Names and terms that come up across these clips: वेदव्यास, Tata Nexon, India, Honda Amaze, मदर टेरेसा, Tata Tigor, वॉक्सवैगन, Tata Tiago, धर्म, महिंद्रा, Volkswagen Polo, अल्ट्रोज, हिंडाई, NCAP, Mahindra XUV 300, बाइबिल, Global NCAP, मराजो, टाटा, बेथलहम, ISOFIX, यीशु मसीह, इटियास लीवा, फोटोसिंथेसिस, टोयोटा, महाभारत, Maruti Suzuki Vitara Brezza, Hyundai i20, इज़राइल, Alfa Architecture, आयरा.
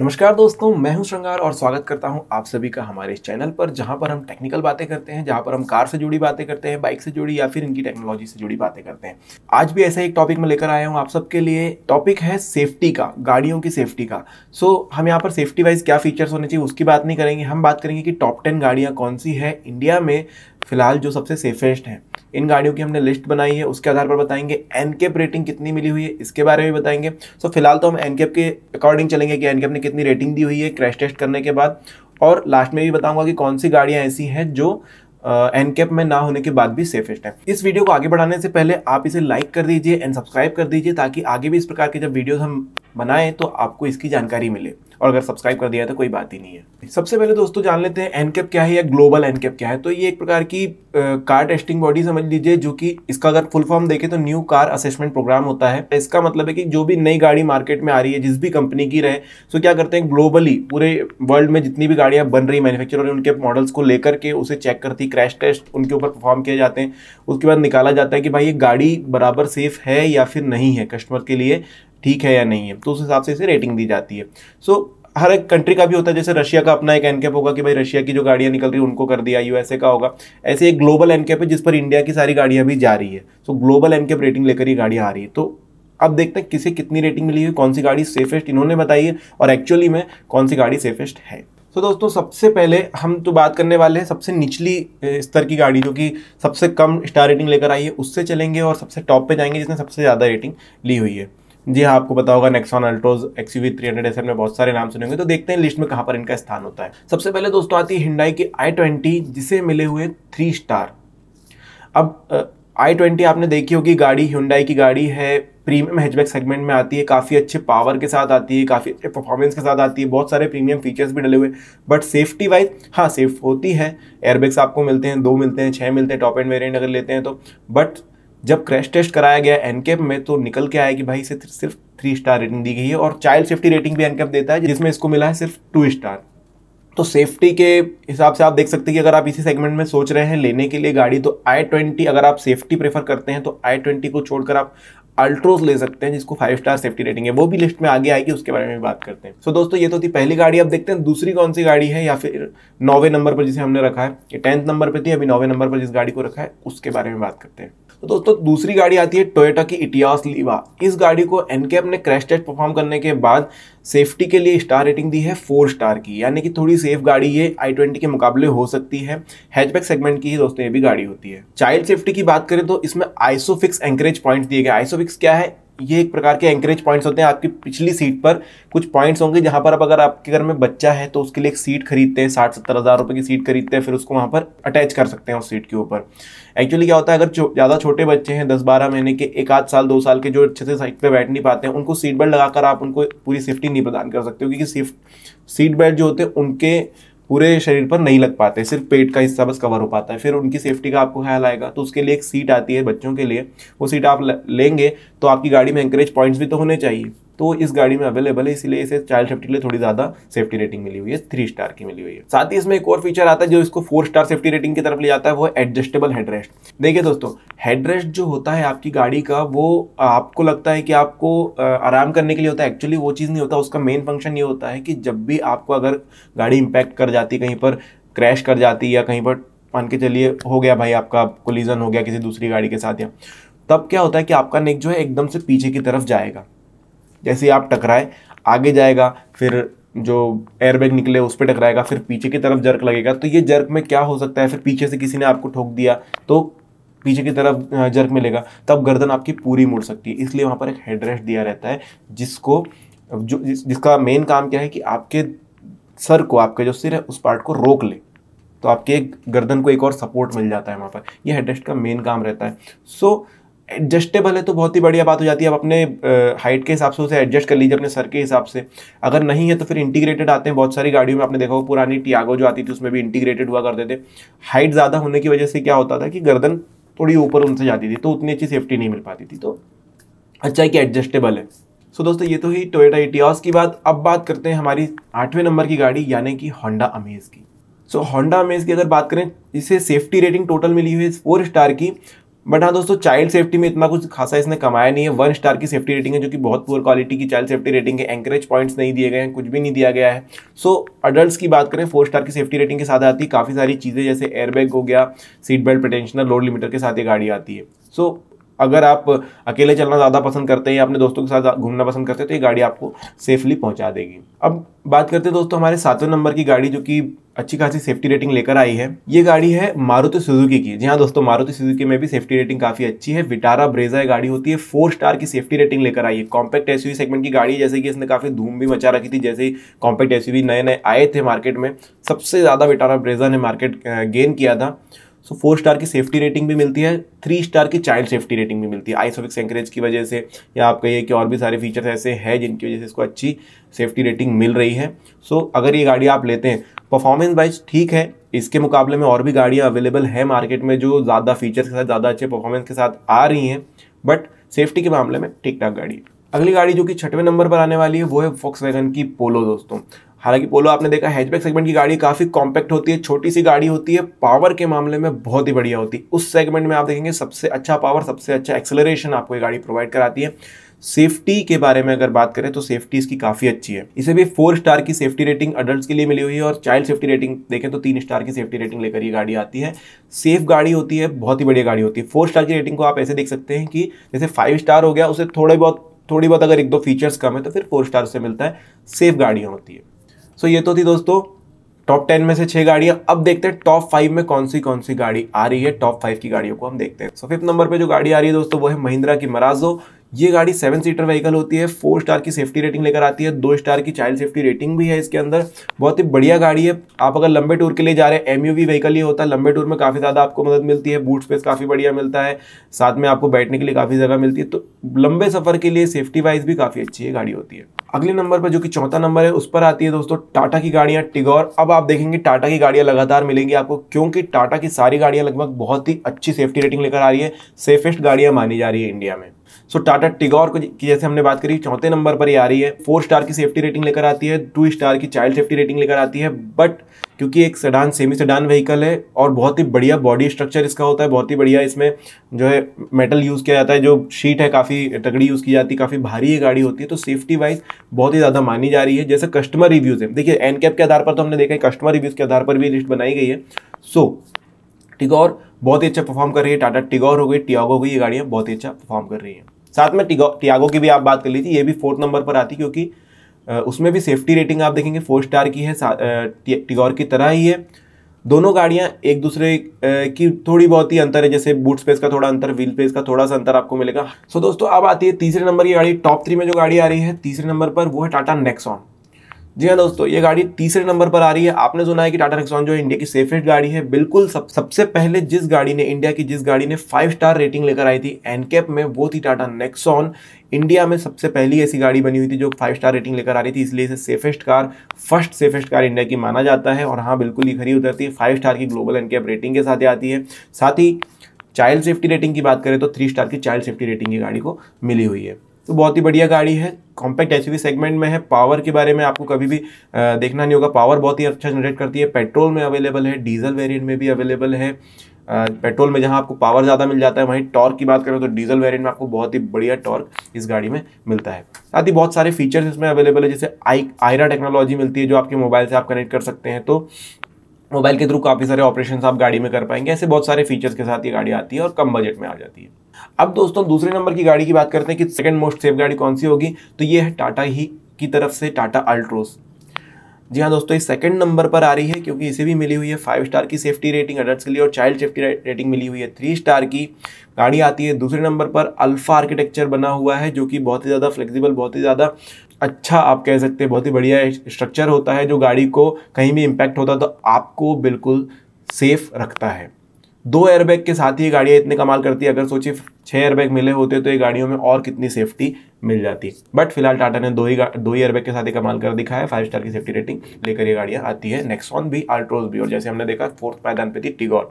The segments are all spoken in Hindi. नमस्कार दोस्तों, मैं हूं श्रृंगार और स्वागत करता हूं आप सभी का हमारे इस चैनल पर, जहां पर हम टेक्निकल बातें करते हैं, जहां पर हम कार से जुड़ी बातें करते हैं, बाइक से जुड़ी या फिर इनकी टेक्नोलॉजी से जुड़ी बातें करते हैं। आज भी ऐसा एक टॉपिक मैं लेकर आया हूं आप सबके लिए। टॉपिक है सेफ्टी का, गाड़ियों की सेफ्टी का। सो हम यहाँ पर सेफ्टी वाइज क्या फीचर्स होने चाहिए उसकी बात नहीं करेंगे, हम बात करेंगे कि टॉप 10 गाड़ियाँ कौन सी है इंडिया में फिलहाल जो सबसे सेफेस्ट हैं। इन गाड़ियों की हमने लिस्ट बनाई है, उसके आधार पर बताएंगे एनकेप रेटिंग कितनी मिली हुई है, इसके बारे में बताएंगे। सो फिलहाल तो हम एनकेप के अकॉर्डिंग चलेंगे कि एनकेप ने कितनी रेटिंग दी हुई है क्रैश टेस्ट करने के बाद, और लास्ट में भी बताऊंगा कि कौन सी गाड़ियां ऐसी हैं जो एनकेप में ना होने के बाद भी सेफेस्ट है। इस वीडियो को आगे बढ़ाने से पहले आप इसे लाइक कर दीजिए एंड सब्सक्राइब कर दीजिए, ताकि आगे भी इस प्रकार के जब वीडियोज़ हम बनाएं तो आपको इसकी जानकारी मिले, और अगर सब्सक्राइब कर दिया है तो कोई बात ही नहीं है। सबसे पहले दोस्तों जान लेते हैं एनकेप क्या है या ग्लोबल एनकेप क्या है। तो ये एक प्रकार की कार टेस्टिंग बॉडी समझ लीजिए, जो कि इसका अगर फुल फॉर्म देखें तो न्यू कार असेसमेंट प्रोग्राम होता है। इसका मतलब है कि जो भी नई गाड़ी मार्केट में आ रही है, जिस भी कंपनी की रहे, तो क्या करते हैं ग्लोबली पूरे वर्ल्ड में जितनी भी गाड़ियाँ बन रही मैन्युफैक्चरर उनके मॉडल्स को लेकर के उसे चेक करती, क्रैश टेस्ट उनके ऊपर परफॉर्म किए जाते हैं। उसके बाद निकाला जाता है कि भाई ये गाड़ी बराबर सेफ है या फिर नहीं है, कस्टमर के लिए ठीक है या नहीं है, तो उस हिसाब से इसे रेटिंग दी जाती है। सो हर एक कंट्री का भी होता है, जैसे रशिया का अपना एक एनकेप होगा कि भाई रशिया की जो गाड़ियाँ निकल रही है उनको कर दिया, यूएसए का होगा, ऐसे एक ग्लोबल एनकेप है जिस पर इंडिया की सारी गाड़ियाँ भी जा रही है। सो ग्लोबल एनकेप रेटिंग लेकर ये गाड़ियाँ आ रही है। तो अब देखते हैं किसे कितनी रेटिंग मिली है, कौन सी गाड़ी सेफेस्ट इन्होंने बताई है और एक्चुअली में कौन सी गाड़ी सेफेस्ट है। तो दोस्तों सबसे पहले हम तो बात करने वाले हैं सबसे निचली स्तर की गाड़ी जो कि सबसे कम स्टार रेटिंग लेकर आई है, उससे चलेंगे और सबसे टॉप पे जाएंगे जिसने सबसे ज़्यादा रेटिंग ली हुई है। जी हाँ, आपको पता होगा नेक्सॉन अल्ट्रोज, XUV 300 ऐसे में बहुत सारे नाम सुने होंगे। तो देखते हैं लिस्ट में कहाँ पर इनका स्थान होता है। सबसे पहले दोस्तों आती है हिंडाई की i20, जिसे मिले हुए 3 स्टार। अब i20 आपने देखी होगी, गाड़ी Hyundai की गाड़ी है, प्रीमियम हैचबैक सेगमेंट में आती है, काफ़ी अच्छे पावर के साथ आती है, काफ़ी अच्छे परफॉर्मेंस के साथ आती है, बहुत सारे प्रीमियम फीचर्स भी डले हुए। बट सेफ्टी वाइज हाँ सेफ होती है, एयरबैग्स आपको मिलते हैं, 2 मिलते हैं, 6 मिलते हैं टॉप एंड वेरिएंट अगर लेते हैं तो। बट जब क्रैश टेस्ट कराया गया एनकेप में तो निकल के आया कि भाई इसे सिर्फ 3 स्टार रेटिंग दी गई है, और चाइल्ड सेफ्टी रेटिंग भी एनकेप देता है जिसमें इसको मिला है सिर्फ 2 स्टार। तो सेफ्टी के हिसाब से आप देख सकते हैं कि अगर आप इसी सेगमेंट में सोच रहे हैं लेने के लिए गाड़ी तो i20, अगर आप सेफ्टी प्रेफर करते हैं तो i20 को छोड़कर आप अल्ट्रोज ले सकते हैं जिसको 5 स्टार सेफ्टी रेटिंग है। वो भी लिस्ट में आगे आएगी, उसके बारे में भी बात करते हैं। सो दोस्तों ये तो थी पहली गाड़ी। अब देखते हैं दूसरी कौन सी गाड़ी है, या फिर 9वें नंबर पर जिसे हमने रखा है, ये 10th नंबर पर थी, अभी 9वें नंबर पर जिस गाड़ी को रखा है उसके बारे में बात करते हैं। तो दोस्तों दूसरी गाड़ी आती है टोयोटा की इटियास लीवा। इस गाड़ी को एनकेप ने क्रैश टेस्ट परफॉर्म करने के बाद सेफ्टी के लिए स्टार रेटिंग दी है 4 स्टार की, यानी कि थोड़ी सेफ गाड़ी ये i20 के मुकाबले हो सकती है। हैचबैक सेगमेंट की ही दोस्तों ये भी गाड़ी होती है। चाइल्ड सेफ्टी की बात करें तो इसमें आइसोफिक्स एंकरेज पॉइंट्स दिए गए। आइसोफिक्स क्या है, ये एक प्रकार के एंकरेज पॉइंट्स होते हैं, आपकी पिछली सीट पर कुछ पॉइंट्स होंगे जहाँ पर आप अगर आपके घर में बच्चा है तो उसके लिए एक सीट खरीदते हैं, 60-70 हज़ार रुपये की सीट खरीदते हैं, फिर उसको वहाँ पर अटैच कर सकते हैं उस सीट के ऊपर। एक्चुअली क्या होता है, अगर ज़्यादा छोटे बच्चे हैं 10-12 महीने के, 1 आध साल 2 साल के, जो अच्छे से साइड पर बैठ नहीं पाते हैं, उनको सीट बेल्ट लगाकर आप उनको पूरी सेफ्टी नहीं प्रदान कर सकते हो, क्योंकि सीट बेल्ट जो होते हैं उनके पूरे शरीर पर नहीं लग पाते, सिर्फ पेट का हिस्सा बस कवर हो पाता है। फिर उनकी सेफ्टी का आपको ख्याल आएगा, तो उसके लिए एक सीट आती है बच्चों के लिए, वो सीट आप लेंगे तो आपकी गाड़ी में एंकरेज पॉइंट्स भी तो होने चाहिए, तो इस गाड़ी में अवेलेबल है, इसीलिए इसे चाइल्ड सेफ्टी के लिए थोड़ी ज़्यादा सेफ्टी रेटिंग मिली हुई है, 3 स्टार की मिली हुई है। साथ ही इसमें एक और फीचर आता है जो इसको 4 स्टार सेफ्टी रेटिंग की तरफ ले जाता है, वो एडजस्टेबल हेडरेस्ट। देखिए दोस्तों, हेडरेस्ट जो होता है आपकी गाड़ी का, वो आपको लगता है कि आपको आराम करने के लिए होता है, एक्चुअली वो चीज़ नहीं होता। उसका मेन फंक्शन ये होता है कि जब भी आपको अगर गाड़ी इम्पैक्ट कर जाती, कहीं पर क्रैश कर जाती, या कहीं पर मान के चलिए हो गया भाई आपका कोलिजन हो गया किसी दूसरी गाड़ी के साथ, या तब क्या होता है कि आपका नेक जो है एकदम से पीछे की तरफ जाएगा, जैसे आप टकराए आगे जाएगा, फिर जो एयरबैग निकले उस पर टकराएगा, फिर पीछे की तरफ जर्क लगेगा। तो ये जर्क में क्या हो सकता है, फिर पीछे से किसी ने आपको ठोक दिया तो पीछे की तरफ जर्क मिलेगा, तब गर्दन आपकी पूरी मुड़ सकती है। इसलिए वहाँ पर एक हेडरेस्ट दिया रहता है जिसका मेन काम क्या है कि आपके सर को, आपके जो सिर है उस पार्ट को रोक ले, तो आपके गर्दन को एक और सपोर्ट मिल जाता है वहाँ पर। यह हेडरेस्ट का मेन काम रहता है। सो एडजस्टेबल है तो बहुत ही बढ़िया बात हो जाती है, आप अपने हाइट के हिसाब से उसे एडजस्ट कर लीजिए, अपने सर के हिसाब से। अगर नहीं है तो फिर इंटीग्रेटेड आते हैं बहुत सारी गाड़ियों में, आपने देखा होगा पुरानी टियागो जो आती थी उसमें भी इंटीग्रेटेड हुआ करते थे। हाइट ज़्यादा होने की वजह से क्या होता था कि गर्दन थोड़ी ऊपर उनसे जाती थी, तो उतनी अच्छी सेफ्टी नहीं मिल पाती थी। तो अच्छा है कि एडजस्टेबल है। सो दोस्तों ये तो ही टोयोटा एटियोस की बात। अब बात करते हैं हमारी 8वें नंबर की गाड़ी, यानी कि होंडा अमेज की। सो होंडा अमेज की अगर बात करें, इसे सेफ्टी रेटिंग टोटल मिली हुई है 4 स्टार की, बट हाँ दोस्तों, चाइल्ड सेफ्टी में इतना कुछ खासा इसने कमाया नहीं है। 1 स्टार की सेफ्टी रेटिंग है जो कि बहुत पुअर क्वालिटी की चाइल्ड सेफ्टी रेटिंग है। एंकरेज पॉइंट्स नहीं दिए गए हैं, कुछ भी नहीं दिया गया है। सो अडल्ट की बात करें, 4 स्टार की सेफ्टी रेटिंग के साथ आती है काफ़ी सारी चीज़ें, जैसे एयरबैग हो गया, seat belt pretensioner, load limiter के साथ ये गाड़ी आती है। सो अगर आप अकेले चलना ज़्यादा पसंद करते हैं या अपने दोस्तों के साथ घूमना पसंद करते हैं तो ये गाड़ी आपको सेफली पहुंचा देगी। अब बात करते हैं दोस्तों हमारे 7वें नंबर की गाड़ी जो कि अच्छी खासी सेफ्टी रेटिंग लेकर आई है। ये गाड़ी है मारुति सुजुकी की। जी हाँ दोस्तों, मारुति सुजुकी में भी सेफ्टी रेटिंग काफ़ी अच्छी है। विटारा ब्रेजा ये गाड़ी होती है, 4 स्टार की सेफ्टी रेटिंग लेकर आई है। कॉम्पैक्ट एसयूवी सेगमेंट की गाड़ी, जैसे कि इसने काफ़ी धूम भी मचा रखी थी जैसे ही कॉम्पैक्ट एसयूवी नए नए आए थे मार्केट में, सबसे ज़्यादा विटारा ब्रेजा ने मार्केट गेन किया था। सो 4 स्टार की सेफ्टी रेटिंग भी मिलती है, 3 स्टार की चाइल्ड सेफ्टी रेटिंग भी मिलती है। आइसोफिक्स एंकरेज की वजह से या आप कहिए कि और भी सारे फीचर्स ऐसे हैं जिनकी वजह से इसको अच्छी सेफ्टी रेटिंग मिल रही है। सो अगर ये गाड़ी आप लेते हैं, परफॉर्मेंस वाइज ठीक है, इसके मुकाबले में और भी गाड़ियाँ अवेलेबल है मार्केट में जो ज़्यादा फीचर्स के साथ, ज़्यादा अच्छे परफॉर्मेंस के साथ आ रही हैं, बट सेफ्टी के मामले में ठीक ठाक गाड़ी है। अगली गाड़ी जो कि 6वें नंबर पर आने वाली है वो है वॉक्सवैगन की पोलो। दोस्तों हालांकि पोलो आपने देखा हैचबैक सेगमेंट की गाड़ी, काफ़ी कॉम्पैक्ट होती है, छोटी सी गाड़ी होती है, पावर के मामले में बहुत ही बढ़िया होती है। उस सेगमेंट में आप देखेंगे सबसे अच्छा पावर, सबसे अच्छा एक्सेलरेशन आपको ये गाड़ी प्रोवाइड कराती है। सेफ्टी के बारे में अगर बात करें तो सेफ्टी इसकी काफ़ी अच्छी है। इसे भी 4 स्टार की सेफ्टी रेटिंग अडल्ट्स के लिए मिली हुई है और चाइल्ड सेफ्टी रेटिंग देखें तो 3 स्टार की सेफ्टी रेटिंग लेकर ये गाड़ी आती है। सेफ गाड़ी होती है, बहुत ही बढ़िया गाड़ी होती है। 4 स्टार की रेटिंग को आप ऐसे देख सकते हैं कि जैसे 5 स्टार हो गया, उसे थोड़ी बहुत अगर 1-2 फीचर्स कम है तो फिर 4 स्टार से मिलता है। सेफ गाड़ियाँ होती है। सो ये तो थी दोस्तों टॉप 10 में से 6 गाड़ियाँ। अब देखते हैं टॉप 5 में कौन सी गाड़ी आ रही है। टॉप 5 की गाड़ियों को हम देखते हैं। सो 5वें नंबर पर जो गाड़ी आ रही है दोस्तों वो है महिंद्रा की मराजो। ये गाड़ी 7 सीटर व्हीकल होती है, 4 स्टार की सेफ्टी रेटिंग लेकर आती है, 2 स्टार की चाइल्ड सेफ्टी रेटिंग भी है इसके अंदर। बहुत ही बढ़िया गाड़ी है। आप अगर लंबे टूर के लिए जा रहे हैं, एमयूवी व्हीकल ये होता है, लंबे टूर में काफ़ी ज़्यादा आपको मदद मिलती है, बूट स्पेस काफ़ी बढ़िया मिलता है, साथ में आपको बैठने के लिए काफ़ी जगह मिलती है, तो लंबे सफ़र के लिए सेफ्टी वाइज भी काफ़ी अच्छी ये गाड़ी होती है। अगले नंबर पर जो कि 4वां नंबर है उस पर आती है दोस्तों टाटा की गाड़ियाँ टिगोर। अब आप देखेंगे टाटा की गाड़ियाँ लगातार मिलेंगी आपको, क्योंकि टाटा की सारी गाड़ियाँ लगभग बहुत ही अच्छी सेफ्टी रेटिंग लेकर आ रही है, सेफेस्ट गाड़ियाँ मानी जा रही है इंडिया में। सो टाटा टिगोर की जैसे हमने बात करी 4वें नंबर पर ही आ रही है, 4 स्टार की सेफ्टी रेटिंग लेकर आती है, 2 स्टार की चाइल्ड सेफ्टी रेटिंग लेकर आती है, बट क्योंकि एक सेडान सेमी सेडान व्हीकल है और बहुत ही बढ़िया बॉडी स्ट्रक्चर इसका होता है, बहुत ही बढ़िया इसमें जो है मेटल यूज़ किया जाता है, जो शीट है काफ़ी तगड़ी यूज़ की जाती है, काफ़ी भारी ये गाड़ी होती है, तो सेफ्टी वाइज बहुत ही ज़्यादा मानी जा रही है। जैसे कस्टमर रिव्यूज़ है, देखिए एनकैप के आधार पर तो हमने देखा है, कस्टमर रिव्यूज़ के आधार पर भी लिस्ट बनाई गई है। सो टिगोर बहुत ही अच्छा परफॉर्म कर रही है, टाटा टिगोर हो गई, टियागो हो गई, ये गाड़ियाँ बहुत ही अच्छा परफॉर्म कर रही हैं। साथ में टियागो की भी आप बात कर लीजिए, ये भी 4th नंबर पर आती क्योंकि उसमें भी सेफ्टी रेटिंग आप देखेंगे 4 स्टार की है, टिगोर की तरह ही है। दोनों गाड़ियाँ एक दूसरे की थोड़ी बहुत ही अंतर है, जैसे बूट स्पेस का थोड़ा अंतर, व्हील स्पेस का थोड़ा सा अंतर आपको मिलेगा। सो दोस्तों अब आती है 3रे नंबर की गाड़ी। टॉप 3 में जो गाड़ी आ रही है 3रे नंबर पर वो है टाटा नेक्सॉन। जी हाँ दोस्तों, ये गाड़ी 3रे नंबर पर आ रही है। आपने सुना है कि टाटा नेक्सॉन जो है इंडिया की सेफेस्ट गाड़ी है। बिल्कुल सबसे पहले जिस गाड़ी ने इंडिया की 5 स्टार रेटिंग लेकर आई थी एनकैप में, वो थी टाटा नेक्सॉन। इंडिया में सबसे पहली ऐसी गाड़ी बनी हुई थी जो 5 स्टार रेटिंग लेकर आ रही थी, इसलिए इसे safest car, first safest car India की माना जाता है। और हाँ बिल्कुल ये खरी उतरती है, 5 स्टार की ग्लोबल एनकैप रेटिंग के साथ आती है। साथ ही चाइल्ड सेफ्टी रेटिंग की बात करें तो 3 स्टार की चाइल्ड सेफ्टी रेटिंग की गाड़ी को मिली हुई है। तो बहुत ही बढ़िया गाड़ी है, कॉम्पैक्ट एसयूवी सेगमेंट में है। पावर के बारे में आपको कभी भी देखना नहीं होगा, पावर बहुत ही अच्छा जनरेट करती है। पेट्रोल में अवेलेबल है, डीजल वेरिएंट में भी अवेलेबल है। पेट्रोल में जहां आपको पावर ज़्यादा मिल जाता है, वहीं टॉर्क की बात करें तो डीजल वेरिएंट में आपको बहुत ही बढ़िया टॉर्क इस गाड़ी में मिलता है। साथ ही बहुत सारे फीचर्स इसमें अवेलेबल है, जैसे आयरा टेक्नोलॉजी मिलती है जो आपके मोबाइल से आप कनेक्ट कर सकते हैं, तो मोबाइल के थ्रू काफ़ी सारे ऑपरेशंस आप गाड़ी में कर पाएंगे। ऐसे बहुत सारे फीचर्स के साथ ये गाड़ी आती है और कम बजट में आ जाती है। अब दोस्तों 2रे नंबर की गाड़ी की बात करते हैं कि सेकंड मोस्ट सेफ गाड़ी कौन सी होगी, तो ये है टाटा ही की तरफ से टाटा अल्ट्रोज। जी हाँ दोस्तों, ये 2nd नंबर पर आ रही है क्योंकि इसे भी मिली हुई है 5 स्टार की सेफ्टी रेटिंग अडल्ट्स के लिए और चाइल्ड सेफ्टी रेटिंग मिली हुई है 3 स्टार की। गाड़ी आती है 2रे नंबर पर। अल्फा आर्किटेक्चर बना हुआ है जो कि बहुत ही ज़्यादा फ्लेक्सिबल, बहुत ही ज़्यादा अच्छा आप कह सकते हैं, बहुत ही बढ़िया स्ट्रक्चर होता है जो गाड़ी को कहीं भी इम्पैक्ट होता तो आपको बिल्कुल सेफ रखता है। 2 एयरबैग के साथ ही ये गाड़ियाँ इतने कमाल करती है। अगर सोचिए 6 एयरबैग मिले होते तो ये गाड़ियों में और कितनी सेफ्टी मिल जाती, बट फिलहाल टाटा ने दो ही एयरबैग के साथ ही कमाल कर दिखाया है। 5 स्टार की सेफ्टी रेटिंग लेकर ये गाड़ियाँ आती है, नेक्सॉन भी, अल्ट्रोज भी, और जैसे हमने देखा 4th पायदान पे थी टिगोर,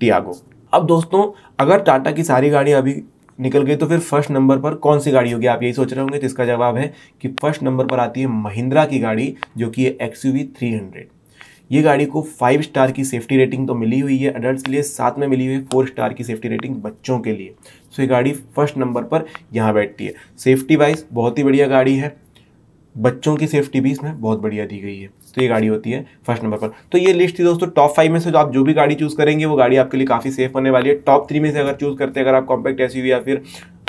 टियागो। अब दोस्तों अगर टाटा की सारी गाड़ियाँ अभी निकल गई तो फिर 1st नंबर पर कौन सी गाड़ी होगी, आप यही सोच रहे होंगे, तो इसका जवाब है कि 1st नंबर पर आती है महिंद्रा की गाड़ी जो कि है XUV 300। ये गाड़ी को 5 स्टार की सेफ्टी रेटिंग तो मिली हुई है एडल्ट्स के लिए, साथ में मिली हुई 4 स्टार की सेफ्टी रेटिंग बच्चों के लिए। सो ये गाड़ी फर्स्ट नंबर पर यहाँ बैठती है। सेफ्टी वाइज बहुत ही बढ़िया गाड़ी है, बच्चों की सेफ्टी भी इसमें बहुत बढ़िया दी गई है। तो ये गाड़ी होती है फर्स्ट नंबर पर। तो ये लिस्ट थी दोस्तों टॉप 5 में से, जो आप जो भी गाड़ी चूज़ करेंगे वो गाड़ी आपके लिए काफ़ी सेफ होने वाली है। टॉप 3 में से अगर चूज़ करते हैं, अगर आप कॉम्पैक्ट एसयूवी या फिर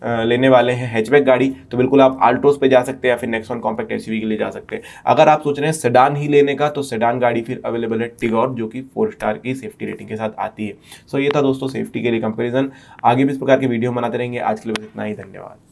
लेने वाले हैं हैचबैक गाड़ी, तो बिल्कुल आप आल्ट्रोज पे जा सकते हैं या फिर नेक्सॉन कॉम्पैक्ट एसयूवी के लिए जा सकते हैं। अगर आप सोच रहे हैं सेडान ही लेने का, तो सेडान गाड़ी फिर अवेलेबल है टिगोर, जो कि 4 स्टार की सेफ्टी रेटिंग के साथ आती है। सो ये था दोस्तों सेफ्टी के लिए कंपेरिजन। आगे भी इस प्रकार के वीडियो बनाते रहेंगे। आज के लिए बस इतना ही, धन्यवाद।